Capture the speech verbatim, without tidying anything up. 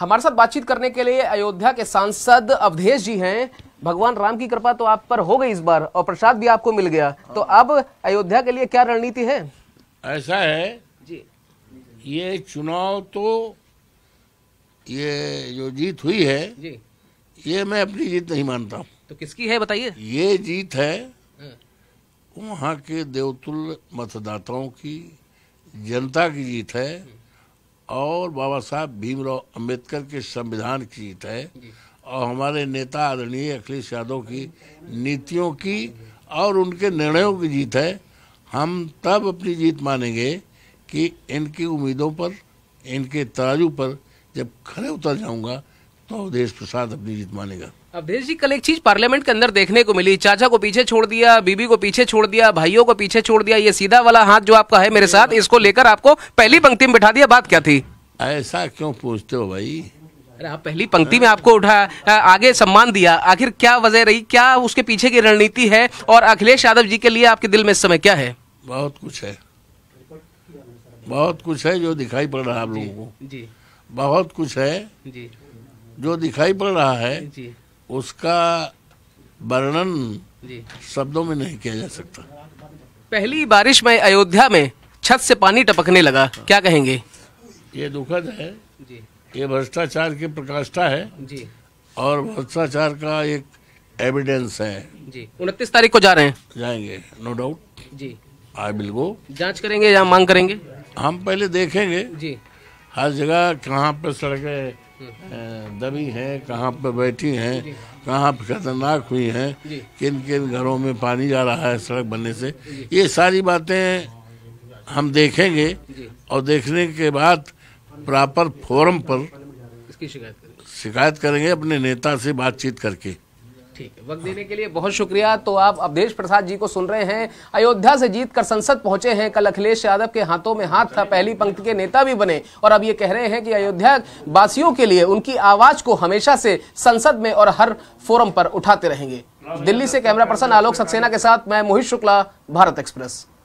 हमारे साथ बातचीत करने के लिए अयोध्या के सांसद अवधेश जी हैं। भगवान राम की कृपा तो आप पर हो गई इस बार और प्रसाद भी आपको मिल गया, तो अब अयोध्या के लिए क्या रणनीति है? ऐसा है जी, ये चुनाव तो ये जो जीत हुई है जी, ये मैं अपनी जीत नहीं मानता हूँ। तो किसकी है बताइए? ये जीत है वहाँ के देवतुल्य मतदाताओं की, जनता की जीत है और बाबा साहब भीमराव अम्बेडकर के संविधान की जीत है और हमारे नेता आदरणीय अखिलेश यादव की नीतियों की और उनके निर्णयों की जीत है। हम तब अपनी जीत मानेंगे कि इनकी उम्मीदों पर, इनके तराजू पर जब खड़े उतर जाऊंगा तो अवधेश प्रसाद अपनी जीत मानेगा। अवधेश जी, कल एक चीज पार्लियामेंट के अंदर देखने को मिली, चाचा को पीछे छोड़ दिया, बीबी को पीछे छोड़ दिया, भाइयों को पीछे छोड़ दिया, ये सीधा वाला हाथ जो आपका है मेरे साथ, इसको लेकर आपको पहली पंक्ति में बिठा दिया, बात क्या थी? ऐसा क्यों पूछते हो भाई? अरे आप पहली पंक्ति में आपको उठा, आगे सम्मान दिया, आखिर क्या वजह रही, क्या उसके पीछे की रणनीति है और अखिलेश यादव जी के लिए आपके दिल में इस समय क्या है? बहुत कुछ है, बहुत कुछ है जो दिखाई पड़ रहा है आप लोगों को, बहुत कुछ है जो दिखाई पड़ रहा है, उसका वर्णन शब्दों में नहीं किया जा सकता। पहली बारिश में अयोध्या में छत से पानी टपकने लगा, क्या कहेंगे? ये दुखद है, ये भ्रष्टाचार की प्रकाष्ठा है जी, और भ्रष्टाचार का एक एविडेंस है जी। उनतीस तारीख को जा रहे हैं, जाएंगे नो डाउट जी, आई विल गो। जांच करेंगे या मांग करेंगे? हम पहले देखेंगे जी, हर जगह कहाँ पर सड़कें दबी हैं, कहाँ पर बैठी हैं, कहाँ पर खतरनाक हुई हैं, किन किन घरों में पानी जा रहा है सड़क बनने से, ये सारी बातें हम देखेंगे और देखने के बाद प्रॉपर फोरम पर इसकी शिकायत करेंगे, शिकायत करेंगे अपने नेता से बातचीत करके। ठीक है, वक्त देने के लिए बहुत शुक्रिया। तो आप अवधेश प्रसाद जी को सुन रहे हैं, अयोध्या से जीत कर संसद पहुंचे हैं, कल अखिलेश यादव के हाथों में हाथ था, पहली पंक्ति के नेता भी बने और अब ये कह रहे हैं कि अयोध्या वासियों के लिए उनकी आवाज को हमेशा से संसद में और हर फोरम पर उठाते रहेंगे। दिल्ली से कैमरा पर्सन आलोक सक्सेना के साथ मैं मोहित शुक्ला, भारत एक्सप्रेस।